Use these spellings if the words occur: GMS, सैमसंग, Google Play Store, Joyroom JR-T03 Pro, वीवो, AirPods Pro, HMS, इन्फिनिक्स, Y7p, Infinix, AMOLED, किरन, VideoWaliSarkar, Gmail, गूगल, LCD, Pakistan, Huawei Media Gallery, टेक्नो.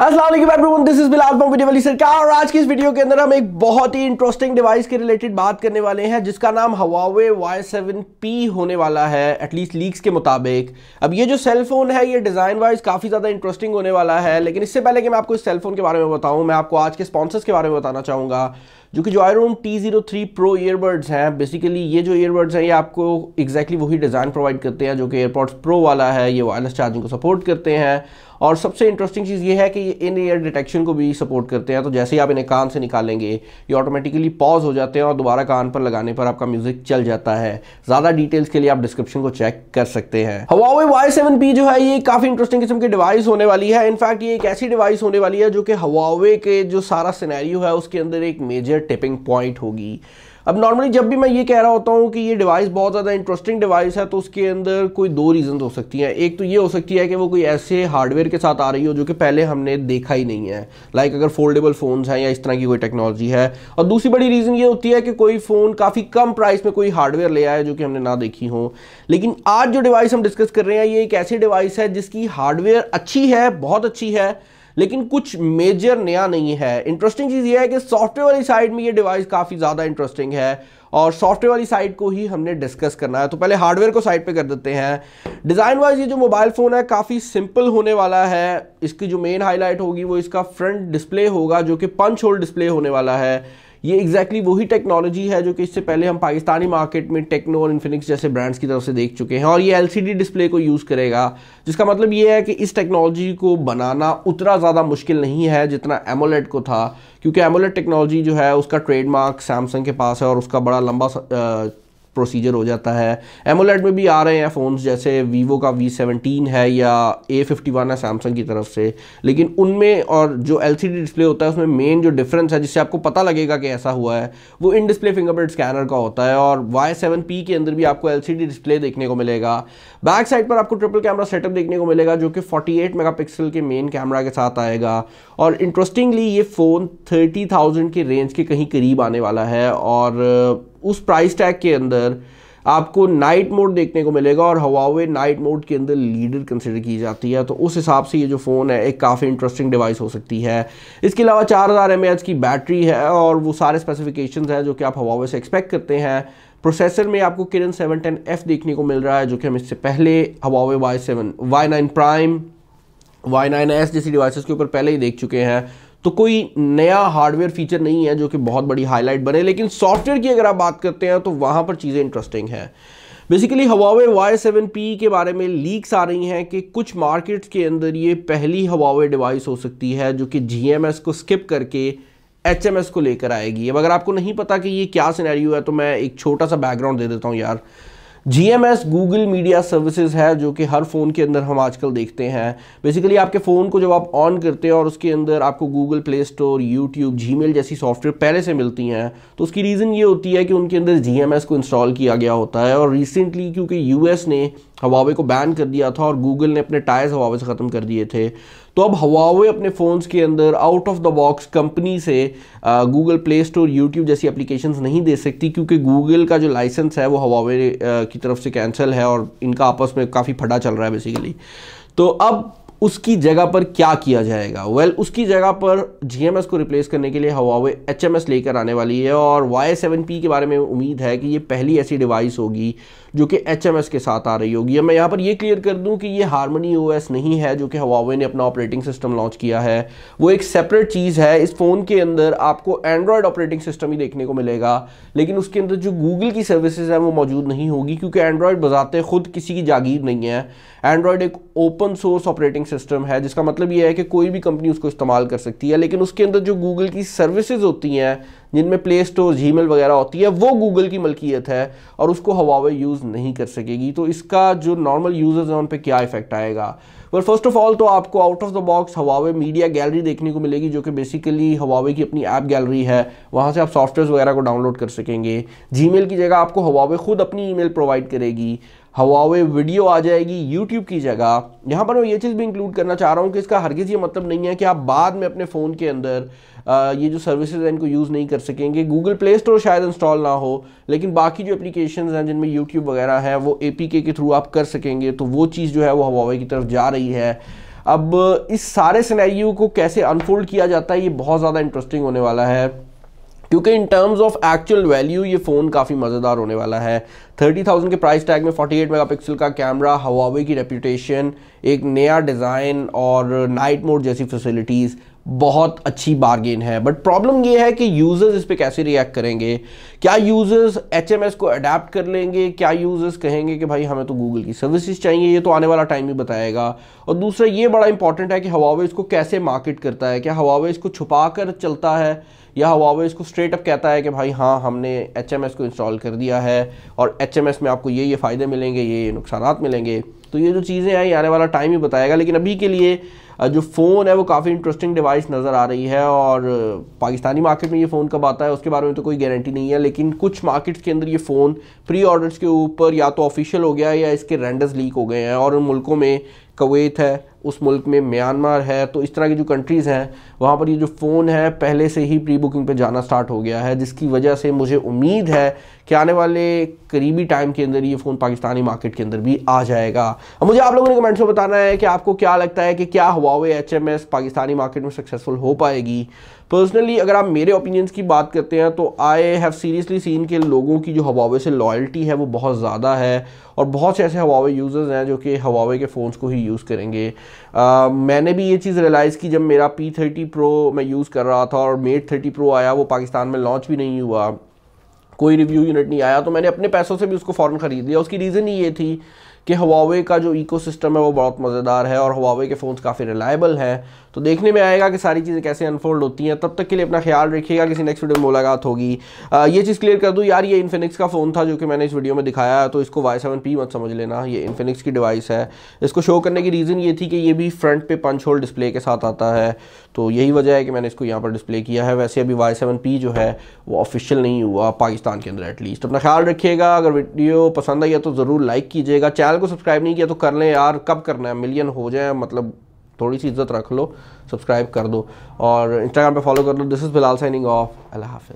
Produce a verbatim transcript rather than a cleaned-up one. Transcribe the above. अस्सलाम everyone, this is Bilal from वीडियोवलीसरकार और आज की इस वीडियो के अंदर हम एक बहुत ही इंटरेस्टिंग डिवाइस के रिलेटेड बात करने वाले हैं जिसका नाम Huawei वाई सेवन पी होने वाला है, एटलीस्ट लीक्स के मुताबिक। अब ये जो सेल फोन है ये डिज़ाइन वाइज काफ़ी ज़्यादा इंटरेस्टिंग होने वाला है, लेकिन इससे पहले कि मैं आपको इस सेल फोन के बारे में बताऊँ, मैं आपको आज के स्पॉन्सर्स के बारे में बताना चाहूँगा जो कि Joyroom T zero three pro earbuds हैं। बेसिकली ये जो ईयरबड्स हैं ये आपको एक्जैक्टली वही डिज़ाइन प्रोवाइड करते हैं जो कि एयरपॉड्स प्रो वाला है। ये वायरलेस चार्जिंग को सपोर्ट करते हैं और सबसे इंटरेस्टिंग चीज़ ये है कि ये इन ईयर डिटेक्शन को भी सपोर्ट करते हैं। तो जैसे ही आप इन्हें कान से निकालेंगे ये ऑटोमेटिकली पॉज हो जाते हैं और दोबारा कान पर लगाने पर आपका म्यूज़िक चल जाता है। ज़्यादा डिटेल्स के लिए आप डिस्क्रिप्शन को चेक कर सकते हैं। Huawei वाई सेवन पी जो है ये काफ़ी इंटरेस्टिंग किस्म की डिवाइस होने वाली है। इनफैक्ट ये एक ऐसी डिवाइस होने वाली है जो कि Huawei के जो सारा सिनेरियो है उसके अंदर एक मेजर टिपिंग पॉइंट होगी। अब नॉर्मली जब भी मैं ये कह रहा होता हूँ कि ये डिवाइस बहुत ज़्यादा इंटरेस्टिंग डिवाइस है तो उसके अंदर कोई दो रीज़न हो सकती हैं। एक तो ये हो सकती है कि वो कोई ऐसे हार्डवेयर के साथ आ रही हो जो कि पहले हमने देखा ही नहीं है, लाइक अगर फोल्डेबल फ़ोन्स हैं या इस तरह की कोई टेक्नोलॉजी है। और दूसरी बड़ी रीज़न ये होती है कि कोई फ़ोन काफ़ी कम प्राइस में कोई हार्डवेयर ले आए जो कि हमने ना देखी हो। लेकिन आज जो डिवाइस हम डिस्कस कर रहे हैं ये एक ऐसी डिवाइस है जिसकी हार्डवेयर अच्छी है, बहुत अच्छी है, लेकिन कुछ मेजर नया नहीं है। इंटरेस्टिंग चीज़ ये है कि सॉफ्टवेयर वाली साइड में ये डिवाइस काफ़ी ज़्यादा इंटरेस्टिंग है और सॉफ्टवेयर वाली साइड को ही हमने डिस्कस करना है। तो पहले हार्डवेयर को साइड पे कर देते हैं। डिज़ाइन वाइज ये जो मोबाइल फ़ोन है काफ़ी सिंपल होने वाला है। इसकी जो मेन हाईलाइट होगी वो इसका फ्रंट डिस्प्ले होगा जो कि पंच होल डिस्प्ले होने वाला है। ये एक्जैक्टली exactly वही टेक्नोलॉजी है जो कि इससे पहले हम पाकिस्तानी मार्केट में टेक्नो और इन्फिनिक्स जैसे ब्रांड्स की तरफ से देख चुके हैं। और ये एलसीडी डिस्प्ले को यूज़ करेगा, जिसका मतलब ये है कि इस टेक्नोलॉजी को बनाना उतना ज़्यादा मुश्किल नहीं है जितना एमोलेड को था, क्योंकि एमोलेड टेक्नोलॉजी जो है उसका ट्रेडमार्क सैमसंग के पास है और उसका बड़ा लंबा प्रोसीजर हो जाता है। एमोलेड में भी आ रहे हैं फ़ोन्स जैसे वीवो का वी सेवनटीन है या ए फिफ्टी वन है सैमसंग की तरफ से, लेकिन उनमें और जो एलसीडी डिस्प्ले होता है उसमें मेन जो डिफरेंस है जिससे आपको पता लगेगा कि ऐसा हुआ है वो इन डिस्प्ले फिंगरप्रिंट स्कैनर का होता है। और वाई सेवन पी के अंदर भी आपको एलसीडी डिस्प्ले देखने को मिलेगा। बैक साइड पर आपको ट्रिपल कैमरा सेटअप देखने को मिलेगा जो कि अड़तालीस मेगापिक्सल के मेन कैमरा के साथ आएगा। और इंटरेस्टिंगली ये फ़ोन थर्टी थाउजेंड के रेंज के कहीं करीब आने वाला है और उस प्राइस टैग के अंदर आपको नाइट मोड देखने को मिलेगा और Huawei नाइट मोड के अंदर लीडर कंसिडर की जाती है। तो उस हिसाब से ये जो फ़ोन है एक काफ़ी इंटरेस्टिंग डिवाइस हो सकती है। इसके अलावा चार हज़ार एम ए एच की बैटरी है और वो सारे स्पेसिफिकेशंस हैं जो कि आप Huawei से एक्सपेक्ट करते हैं। प्रोसेसर में आपको किरन सेवन टेन एफ देखने को मिल रहा है जो कि हम इससे पहले Huawei Y seven Y nine prime Y nine S devices डिवाइसेस के ऊपर पहले ही देख चुके हैं। तो कोई नया हार्डवेयर फीचर नहीं है जो कि बहुत बड़ी हाईलाइट बने, लेकिन सॉफ्टवेयर की अगर आप बात करते हैं तो वहाँ पर चीज़ें इंटरेस्टिंग हैं। Basically Huawei Y seven P के बारे में लीक्स आ रही हैं कि कुछ मार्केट्स के अंदर ये पहली Huawei डिवाइस हो सकती है जो कि जी एम एस को स्किप करके एच एम एस को लेकर आएगी। अब अगर आपको नहीं पता कि ये क्या सिनेरियो है तो मैं एक छोटा सा बैकग्राउंड दे देता हूँ यार। G M S गूगल media services है जो कि हर फ़ोन के अंदर हम आजकल देखते हैं। बेसिकली आपके फ़ोन को जब आप ऑन करते हैं और उसके अंदर आपको Google Play Store, YouTube, Gmail जैसी सॉफ्टवेयर पहले से मिलती हैं तो उसकी रीज़न ये होती है कि उनके अंदर जी एम एस को इंस्टॉल किया गया होता है। और रिसेंटली क्योंकि यू एस ने Huawei को बैन कर दिया था और Google ने अपने टाइज़ Huawei से ख़त्म कर दिए थे, तो अब Huawei अपने फ़ोन्स के अंदर out of the box company से आ, Google Play Store, YouTube जैसी एप्लीकेशंस नहीं दे सकती क्योंकि Google का जो लाइसेंस है वो Huawei आ, की तरफ से कैंसिल है और इनका आपस में काफ़ी फटा चल रहा है बेसिकली। तो अब उसकी जगह पर क्या किया जाएगा? वेल well, उसकी जगह पर जी एम एस को रिप्लेस करने के लिए Huawei एच एम एस लेकर आने वाली है। और वाई सेवन पी के बारे में उम्मीद है कि ये पहली ऐसी डिवाइस होगी जो कि एच एम एस के साथ आ रही होगी। मैं यहाँ पर ये क्लियर कर दूँ कि ये हार्मनी ओ एस नहीं है जो कि Huawei ने अपना ऑपरेटिंग सिस्टम लॉन्च किया है, वो एक सेपरेट चीज़ है। इस फ़ोन के अंदर आपको एंड्रॉयड ऑपरेटिंग सिस्टम ही देखने को मिलेगा, लेकिन उसके अंदर जो गूगल की सर्विसेज हैं वो मौजूद नहीं होगी क्योंकि एंड्रॉयड बजाते ख़ुद किसी की जागीर नहीं है। एंड्रॉयड एक ओपन सोर्स ऑपरेटिंग सिस्टम है जिसका मतलब यह है कि कोई भी कंपनी उसको इस्तेमाल कर सकती है, लेकिन उसके अंदर जो गूगल की सर्विसेज होती हैं जिनमें प्ले स्टोर, जीमेल वगैरह होती है वो गूगल की मलकियत है और उसको Huawei यूज़ नहीं कर सकेगी। तो इसका जो नॉर्मल यूज़र्स हैं उन पे क्या इफेक्ट आएगा? वेल फर्स्ट ऑफ ऑल तो आपको out of the box Huawei media gallery देखने को मिलेगी जो कि बेसिकली Huawei की अपनी ऐप गैलरी है, वहाँ से आप सॉफ्टवेयर वगैरह को डाउनलोड कर सकेंगे। जीमेल की जगह आपको Huawei खुद अपनी ईमेल प्रोवाइड करेगी। Huawei वीडियो आ जाएगी यूट्यूब की जगह। यहाँ पर मैं ये चीज़ भी इंक्लूड करना चाह रहा हूँ कि इसका हरगिज़ ये मतलब नहीं है कि आप बाद में अपने फ़ोन के अंदर आ, ये जो सर्विसेज हैं इनको यूज़ नहीं कर सकेंगे। गूगल प्ले स्टोर शायद इंस्टॉल ना हो, लेकिन बाकी जो एप्लीकेशंस हैं जिनमें यूट्यूब वगैरह है वो ए पी के के थ्रू आप कर सकेंगे। तो वो चीज़ जो है वो Huawei की तरफ जा रही है। अब इस सारे सिनेरियो को कैसे अनफोल्ड किया जाता है ये बहुत ज़्यादा इंटरेस्टिंग होने वाला है, क्योंकि in terms of actual value ये फ़ोन काफ़ी मज़ेदार होने वाला है। थर्टी थाउजेंड के प्राइस टैग में अड़तालीस मेगापिक्सल का कैमरा, Huawei की रेप्यूटेशन, एक नया डिज़ाइन और नाइट मोड जैसी फैसिलिटीज़ बहुत अच्छी बारगेन है। बट प्रॉब्लम ये है कि यूज़र्स इस पे कैसे रिएक्ट करेंगे, क्या यूज़र्स एच एम एस को अडेप्ट कर लेंगे, क्या यूज़र्स कहेंगे कि भाई हमें तो गूगल की सर्विसेज चाहिए, ये तो आने वाला टाइम ही बताएगा। और दूसरा ये बड़ा इंपॉर्टेंट है कि Huawei इसको कैसे मार्केट करता है, क्या Huawei इसको छुपा कर चलता है या Huawei इसको स्ट्रेट अप कहता है कि भाई हाँ हमने एच एम एस को इंस्टॉल कर दिया है और एच एम एस में आपको ये ये फ़ायदे मिलेंगे, ये ये नुकसानात मिलेंगे। तो ये जो चीज़ें हैं ये आने वाला टाइम ही बताएगा, लेकिन अभी के लिए जो फ़ोन है वो काफ़ी इंटरेस्टिंग डिवाइस नज़र आ रही है। और पाकिस्तानी मार्केट में ये फ़ोन कब आता है उसके बारे में तो कोई गारंटी नहीं है, लेकिन कुछ मार्केट्स के अंदर ये फ़ोन प्री ऑर्डर्स के ऊपर या तो ऑफिशियल हो गया है या इसके रेंडर्स लीक हो गए हैं। और उन मुल्कों में कुवैत है, उस मुल्क में म्यांमार है, तो इस तरह की जो कंट्रीज़ हैं वहाँ पर ये जो फ़ोन है पहले से ही प्री बुकिंग पे जाना स्टार्ट हो गया है, जिसकी वजह से मुझे उम्मीद है कि आने वाले करीबी टाइम के अंदर ये फ़ोन पाकिस्तानी मार्केट के अंदर भी आ जाएगा। अब मुझे आप लोगों ने कमेंट्स में बताना है कि आपको क्या लगता है कि क्या Huawei H M S Pakistani market में सक्सेसफुल हो पाएगी। पर्सनली अगर आप मेरे ओपिनियंस की बात करते हैं तो आई हैव सीरियसली सीन के लोगों की जो Huawei से लॉयल्टी है वो बहुत ज़्यादा है और बहुत से ऐसे Huawei यूज़र्स हैं जो कि Huawei के फ़ोन्स को ही यूज़ करेंगे। Uh, मैंने भी ये चीज़ रियलाइज़ की जब मेरा पी थर्टी प्रो मैं यूज़ कर रहा था और मेट थर्टी प्रो आया, वो पाकिस्तान में लॉन्च भी नहीं हुआ, कोई रिव्यू यूनिट नहीं आया, तो मैंने अपने पैसों से भी उसको फ़ौरन ख़रीद लिया। उसकी रीज़न ही ये थी कि Huawei का जो इकोसिस्टम है वो बहुत मज़ेदार है और Huawei के फ़ोन्स काफ़ी रिलायबल हैं। तो देखने में आएगा कि सारी चीज़ें कैसे अनफोल्ड होती हैं। तब तक के लिए अपना ख्याल रखिएगा, किसी नेक्स्ट वीडियो में मुलाकात होगी। आ, ये चीज़ क्लियर कर दूँ यार, ये Infinix का फ़ोन था जो कि मैंने इस वीडियो में दिखाया है, तो इसको वाई सेवन पी मत समझ लेना, ये Infinix की डिवाइस है। इसको शो करने की रीज़न ये थी कि ये भी फ्रंट पे पंच होल डिस्प्ले के साथ आता है, तो यही वजह है कि मैंने इसको यहाँ पर डिस्प्ले किया है। वैसे अभी वाई सेवन पी जो है वो ऑफिशियल नहीं हुआ पाकिस्तान के अंदर एटलीस्ट। अपना ख्याल रखिएगा, अगर वीडियो पसंद आई है तो ज़रूर लाइक कीजिएगा, चैनल को सब्सक्राइब नहीं किया तो कर लें यार, कब करना है, मिलियन हो जाए मतलब थोड़ी सी इज्जत रख लो, सब्सक्राइब कर दो और इंस्टाग्राम पे फॉलो कर लो। This is Bilal signing off, अल्लाह हाफिज़।